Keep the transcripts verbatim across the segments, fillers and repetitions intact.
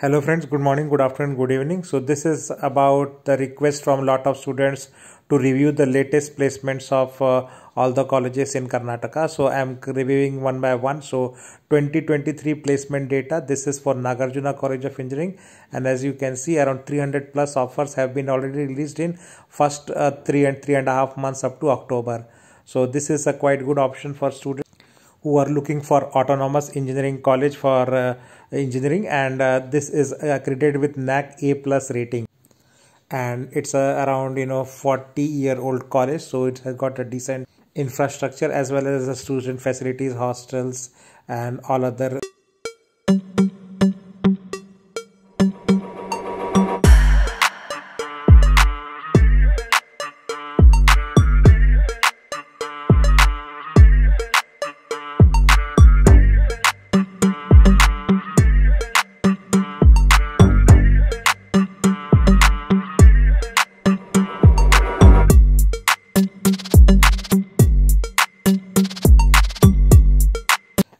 Hello friends, good morning, good afternoon, good evening. So this is about the request from a lot of students to review the latest placements of uh, all the colleges in Karnataka. So I am reviewing one by one. So twenty twenty-three placement data, this is for Nagarjuna College of Engineering. And as you can see, around three hundred plus offers have been already released in first uh, three and three and a half months up to October. So this is a quite good option for students who are looking for autonomous engineering college for uh, engineering, and uh, this is accredited with N A C A A plus rating, and it's uh, around you know forty year old college, so it has got a decent infrastructure as well as the student facilities, hostels and all other.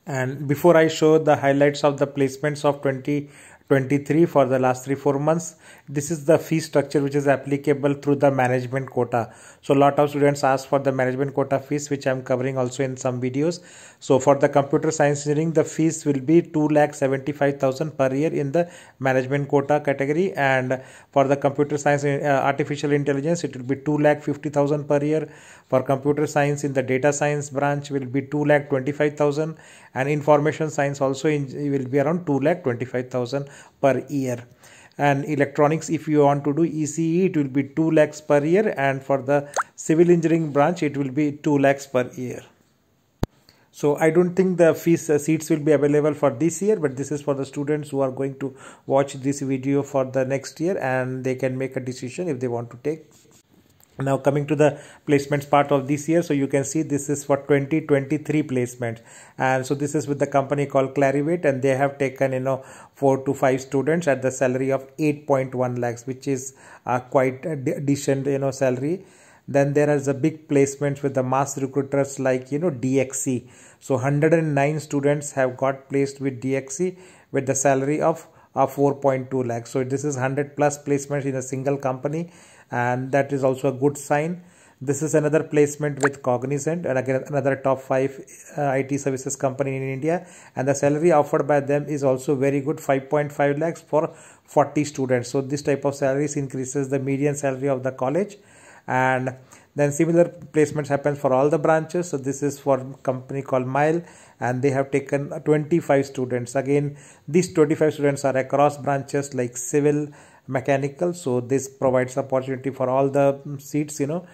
And before I show the highlights of the placements of twenty twenty-three for the last three to four months, this is the fee structure which is applicable through the management quota. So a lot of students ask for the management quota fees, which I am covering also in some videos. So for the computer science engineering, the fees will be two lakh seventy-five thousand per year in the management quota category, and for the computer science uh, artificial intelligence it will be two lakh fifty thousand per year. For computer science in the data science branch will be two lakh twenty-five thousand, and information science also in, will be around two lakh twenty-five thousand per year. And electronics, if you want to do E C E, it will be two lakhs per year, and for the civil engineering branch it will be two lakhs per year. So I don't think the fees uh, seats will be available for this year, but this is for the students who are going to watch this video for the next year, and they can make a decision if they want to take. Now coming to the placements part of this year, so you can see this is for twenty twenty-three placements, and so this is with the company called Clarivate, and they have taken you know four to five students at the salary of eight point one lakhs, which is uh, quite a decent you know salary. Then there is a big placement with the mass recruiters like you know D X C. So one hundred nine students have got placed with D X C with the salary of uh, four point two lakhs. So this is one hundred plus placements in a single company, and that is also a good sign. This is another placement with Cognizant, and again another top five uh, I T services company in India, and the salary offered by them is also very good, five point five lakhs for forty students. So this type of salaries increases the median salary of the college. And then similar placements happen for all the branches. So this is for a company called Mile, and they have taken twenty-five students. Again, these twenty-five students are across branches like civil, mechanical, so this provides opportunity for all the seats you know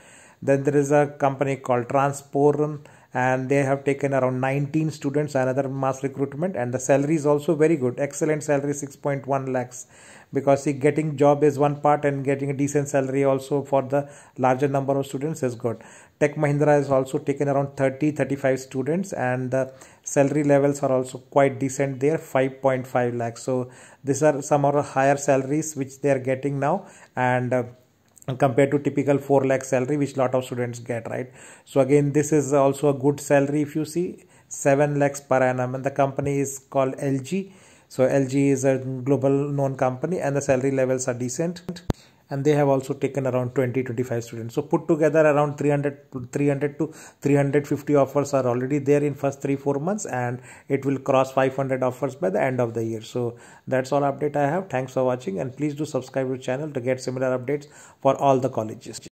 then there is a company called Transport, and they have taken around nineteen students, another mass recruitment, and the salary is also very good, excellent salary, six point one lakhs, because see, getting job is one part, and getting a decent salary also for the larger number of students is good. Tech Mahindra has also taken around thirty to thirty-five students, and the salary levels are also quite decent there, five point five lakhs. So these are some of the higher salaries which they are getting now, and uh, compared to typical four lakh salary which lot of students get, right? So again, this is also a good salary if you see, seven lakhs per annum, and the company is called L G. So L G is a global known company, and the salary levels are decent, and they have also taken around twenty to twenty-five students. So put together around three hundred to three hundred fifty offers are already there in first three to four months, and it will cross five hundred offers by the end of the year. So that's all update I have. Thanks for watching, and please do subscribe to the channel to get similar updates for all the colleges.